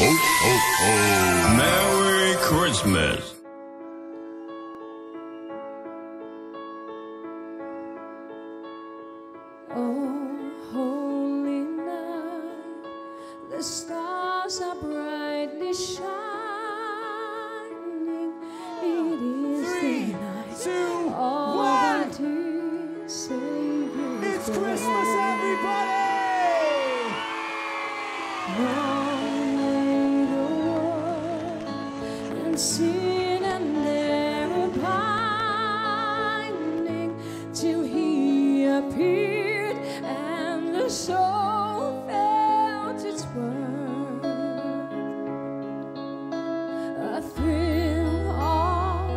Ho, ho, ho. Merry Christmas. Oh, holy night, the stars are brightly shining. It is the night. 3, 2, 1. It's Christmas, everybody! Now the and sin and their pining till he appears. So felt its worth, a thrill of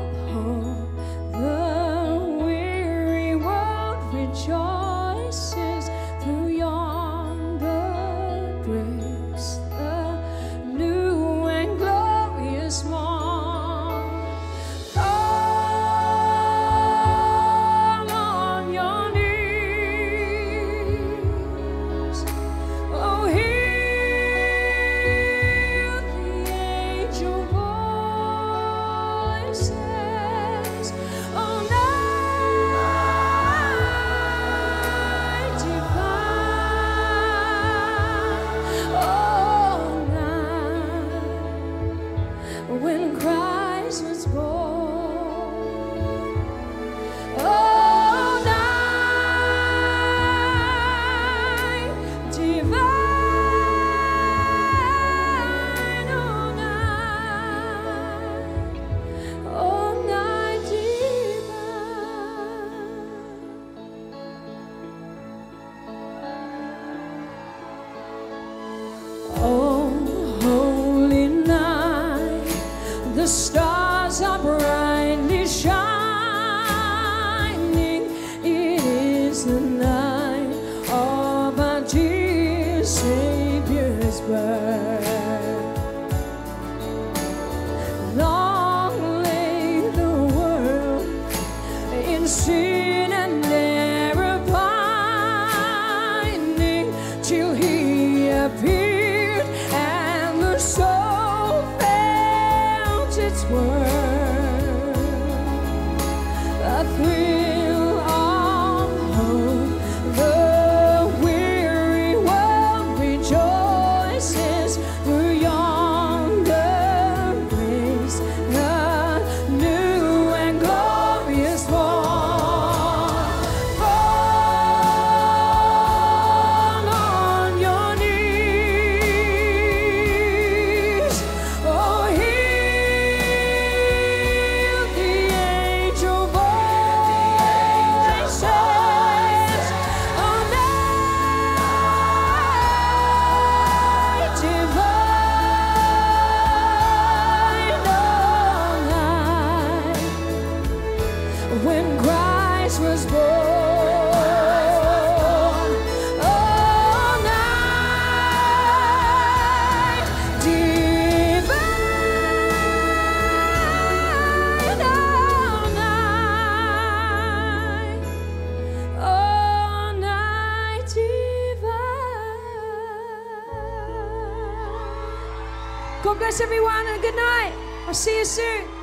hope. The weary world rejoices through yonder breaks the new and glorious morn. When Christ was born, oh, night divine, oh, night divine, oh. The stars are brightly shining. It is the night of our dear Savior's birth. Long lay the world in sin and error pining till he appeared and the soul its worth, a thrill of hope. The weary world rejoices through yonder grace, the new and glorious morn. Fall on your knees, oh, hear. When Christ was born, oh, night divine, oh, night divine. God bless everyone and good night. I'll see you soon.